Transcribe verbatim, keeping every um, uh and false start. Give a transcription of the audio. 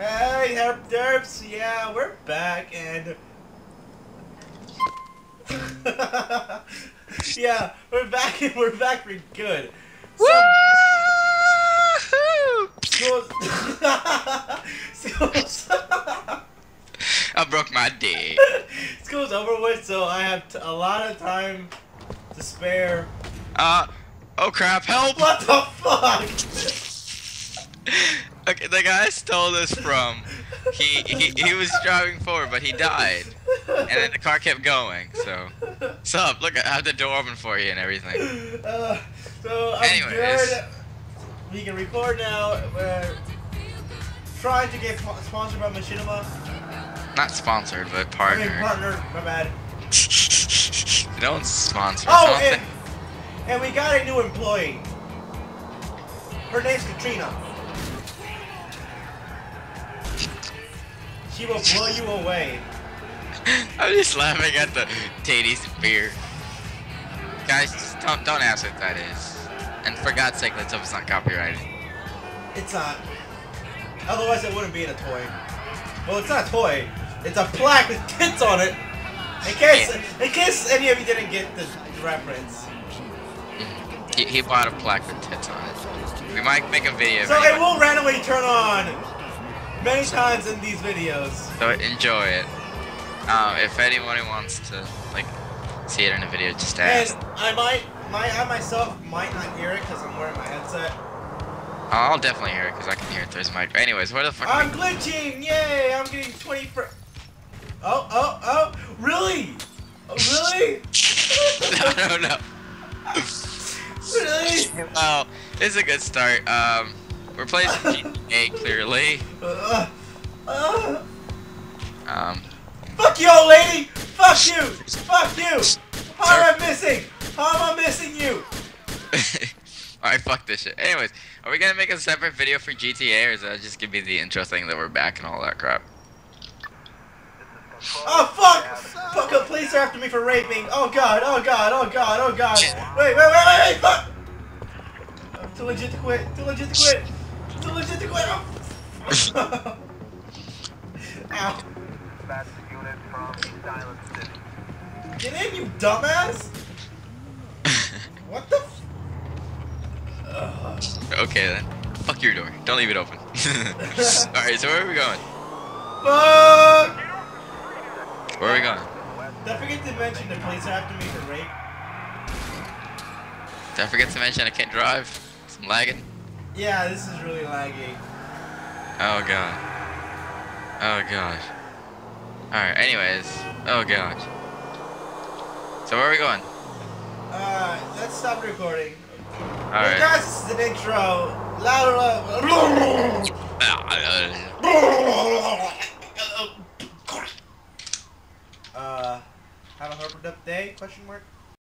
Hey, Herp Derps! Yeah, we're back and... yeah, we're back and we're back for good. So... so... I broke my dick. School's over with, so I have t a lot of time to spare. Uh, oh crap, help! What the fuck? Okay, the guy I stole this from, he, he he was driving forward, but he died. And then the car kept going, so. What's up? Look, I have the door open for you and everything. Uh, so, I'm Anyways. Good. We can record now. We're trying to get sponsored by Machinima. Not sponsored, but partner. I mean, partner, my bad. No one's sponsored. Oh, and, and we got a new employee. Her name's Katrina. She will blow you away. I'm just laughing at the titties and beer. Guys, just don't, don't ask what that is. And for God's sake, let's hope it's not copyrighted. It's not. Otherwise, it wouldn't be in a toy. Well, it's not a toy. It's a plaque with tits on it. In case, yeah. in case any of you didn't get the reference. He, he bought a plaque with tits on it. We might make a video. So it will randomly turn on. Many times in these videos. So enjoy it. Um, if anyone wants to like see it in a video, just ask. And I might, my I myself might not hear it because I'm wearing my headset. I'll definitely hear it because I can hear it through my. Anyways, where the fuck? I'm glitching! Yay! I'm getting twenty fr. Oh oh oh! Really? Oh, really? no no no. Really? Wow, this is a good start. Um. We're playing G T A, clearly. Uh, uh, um. Fuck you, old lady! Fuck you! Fuck you! How am I missing? How am I missing you? Alright, fuck this shit. Anyways, are we gonna make a separate video for G T A, or is that just gonna be the intro thing that we're back and all that crap? Oh, fuck! Fuck, the police are after me for raping. Oh, God, oh, God, oh, God, oh, God. Wait, wait, wait, wait, wait, fuck! I'm too legit to quit. Too legit to quit. Too legit to quit. Oh. Ow. Get in, you dumbass! What the f- uh. Okay then. Fuck your door. Don't leave it open. Alright, so where are we going? Fuck! Where are we going? Did I forget to mention the police are after me for rape? Did I forget to mention I can't drive? I'm lagging. Yeah, this is really laggy. Oh god. Oh gosh. Alright, anyways. Oh gosh. So where are we going? Uh, let's stop recording. Alright. Guys, this is an intro. Louder, louder. Uh, have a harbored up day? Question mark?